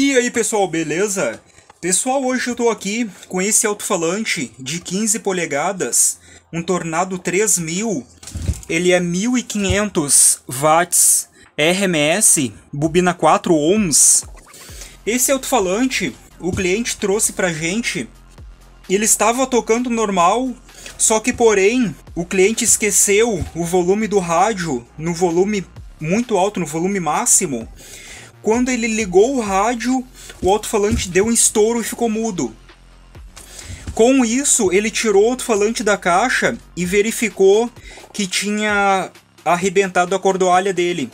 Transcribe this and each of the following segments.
E aí pessoal, beleza? Pessoal, hoje eu tô aqui com esse alto-falante de 15 polegadas, um Tornado 3000, ele é 1500 watts RMS, bobina 4 ohms. Esse alto-falante o cliente trouxe pra gente, ele estava tocando normal, só que porém o cliente esqueceu o volume do rádio no volume muito alto, no volume máximo. Quando ele ligou o rádio, o alto-falante deu um estouro e ficou mudo. Com isso, ele tirou o alto-falante da caixa e verificou que tinha arrebentado a cordoalha dele.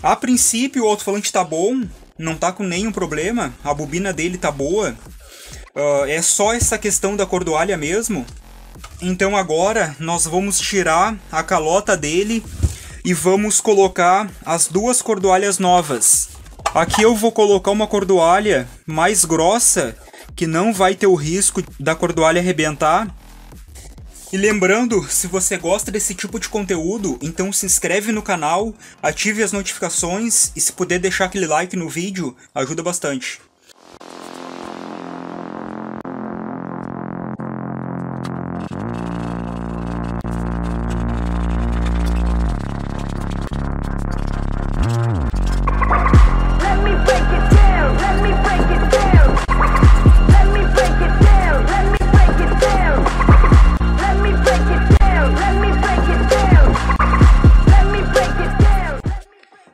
A princípio, o alto-falante tá bom, não tá com nenhum problema, a bobina dele tá boa. É só essa questão da cordoalha mesmo. Então agora, nós vamos tirar a calota dele e vamos colocar as duas cordoalhas novas. Aqui eu vou colocar uma cordoalha mais grossa, que não vai ter o risco da cordoalha arrebentar. E lembrando, se você gosta desse tipo de conteúdo, então se inscreve no canal, ative as notificações e se puder deixar aquele like no vídeo, ajuda bastante.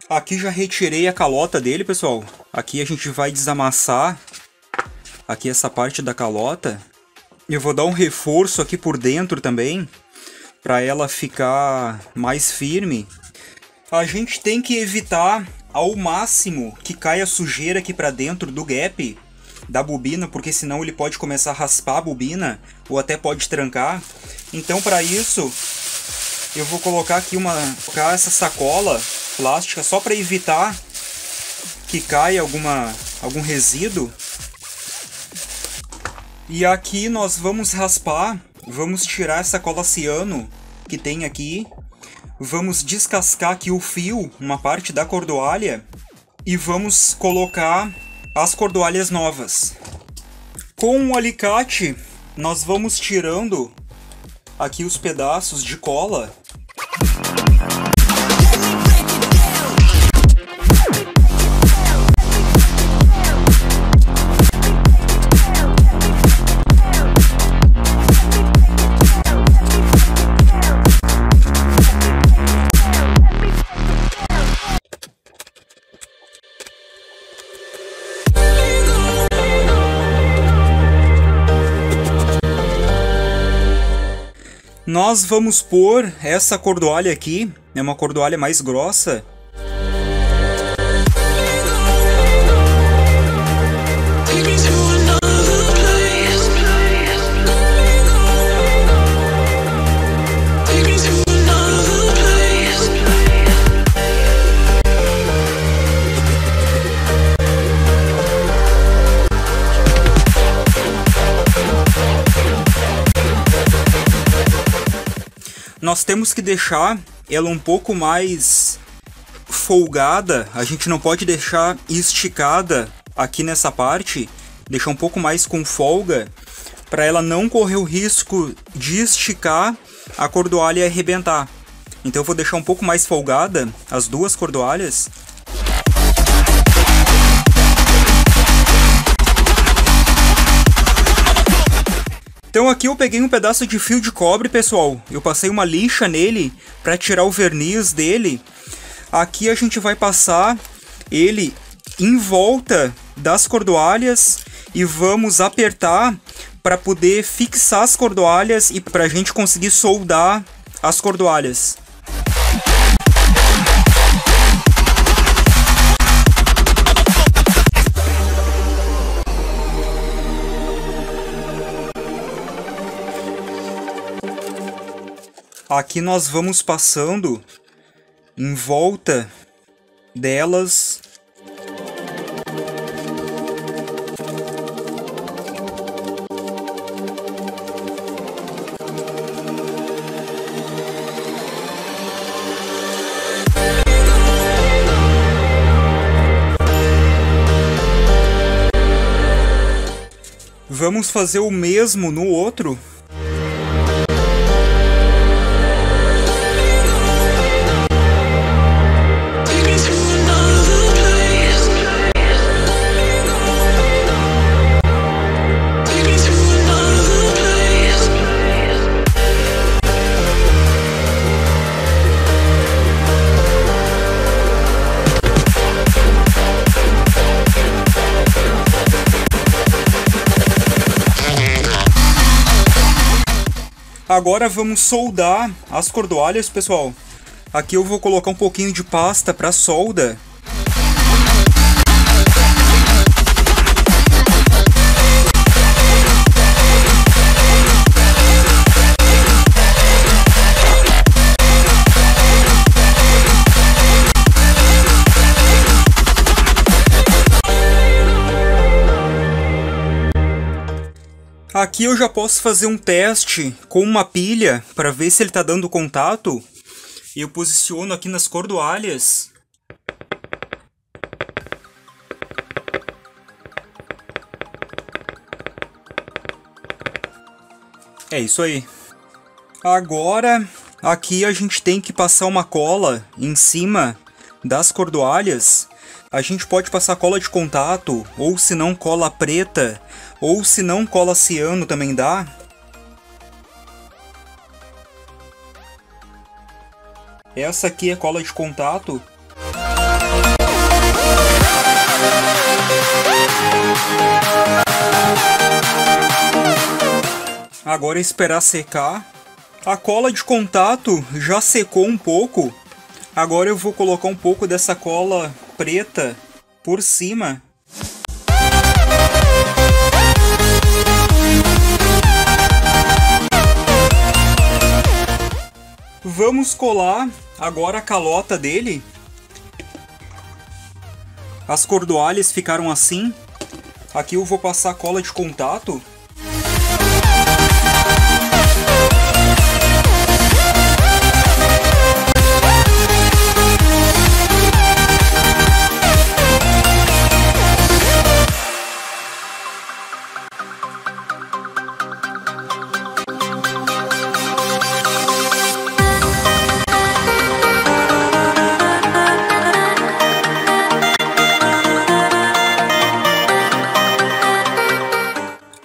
Aqui já retirei a calota dele, pessoal. Aqui a gente vai desamassar aqui essa parte da calota. Eu vou dar um reforço aqui por dentro também, para ela ficar mais firme. A gente tem que evitar ao máximo que caia sujeira aqui para dentro do gap da bobina, porque senão ele pode começar a raspar a bobina ou até pode trancar. Então, para isso, eu vou colocar aqui essa sacola plástica só para evitar que caia algum resíduo. E aqui nós vamos raspar, vamos tirar essa cola ciano que tem aqui, vamos descascar aqui o fio, uma parte da cordoalha, e vamos colocar as cordoalhas novas. Com um alicate nós vamos tirando aqui os pedaços de cola. Nós vamos pôr essa cordoalha aqui, é uma cordoalha mais grossa. Nós temos que deixar ela um pouco mais folgada, a gente não pode deixar esticada aqui nessa parte, deixar um pouco mais com folga, para ela não correr o risco de esticar a cordoalha e arrebentar. Então eu vou deixar um pouco mais folgada as duas cordoalhas. Então aqui eu peguei um pedaço de fio de cobre, pessoal. Eu passei uma lixa nele para tirar o verniz dele. Aqui a gente vai passar ele em volta das cordoalhas e vamos apertar para poder fixar as cordoalhas e para a gente conseguir soldar as cordoalhas. Aqui nós vamos passando em volta delas. vamos fazer o mesmo no outro. Agora vamos soldar as cordoalhas, pessoal. Aqui eu vou colocar um pouquinho de pasta para solda. Aqui eu já posso fazer um teste com uma pilha para ver se ele está dando contato. Eu posiciono aqui nas cordoalhas. É isso aí. Agora aqui a gente tem que passar uma cola em cima das cordoalhas. A gente pode passar cola de contato, ou se não cola preta, ou se não cola ciano também dá. Essa aqui é cola de contato. Agora é esperar secar. A cola de contato já secou um pouco. Agora eu vou colocar um pouco dessa cola preta por cima. Vamos colar agora a calota dele. As cordoalhas ficaram assim. Aqui eu vou passar a cola de contato.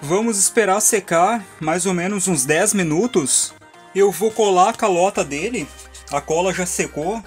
Vamos esperar secar mais ou menos uns 10 minutos. Eu vou colar a calota dele. A cola já secou.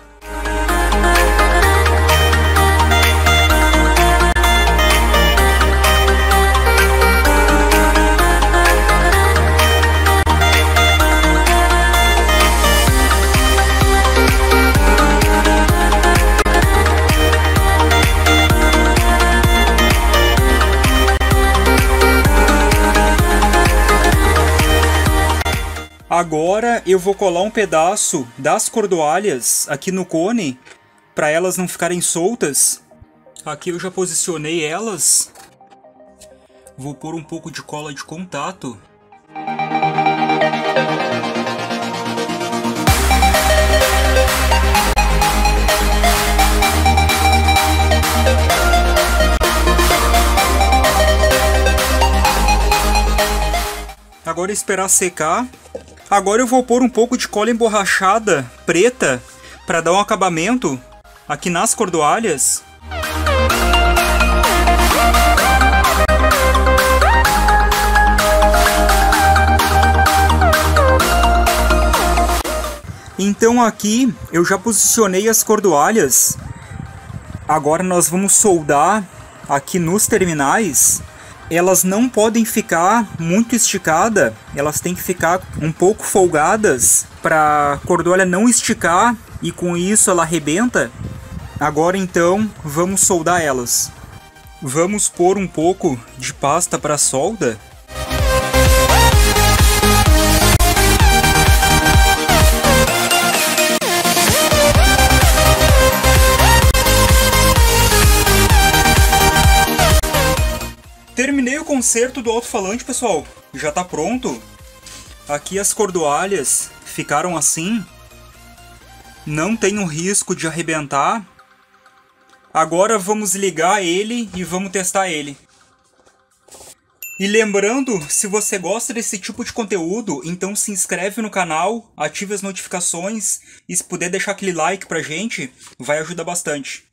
Agora eu vou colar um pedaço das cordoalhas aqui no cone, para elas não ficarem soltas. Aqui eu já posicionei elas. Vou pôr um pouco de cola de contato. Agora é esperar secar. Agora eu vou pôr um pouco de cola emborrachada preta para dar um acabamento aqui nas cordoalhas. Então aqui eu já posicionei as cordoalhas. Agora nós vamos soldar aqui nos terminais. Elas não podem ficar muito esticadas, elas têm que ficar um pouco folgadas para a cordoalha não esticar e com isso ela arrebenta. Agora então vamos soldar elas. Vamos pôr um pouco de pasta para solda. Terminei o conserto do alto-falante, pessoal. Já tá pronto. Aqui as cordoalhas ficaram assim. Não tem um risco de arrebentar. Agora vamos ligar ele e vamos testar ele. E lembrando, se você gosta desse tipo de conteúdo, então se inscreve no canal, ative as notificações e se puder deixar aquele like pra gente, vai ajudar bastante.